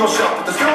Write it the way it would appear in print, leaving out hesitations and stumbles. yourself, but there's no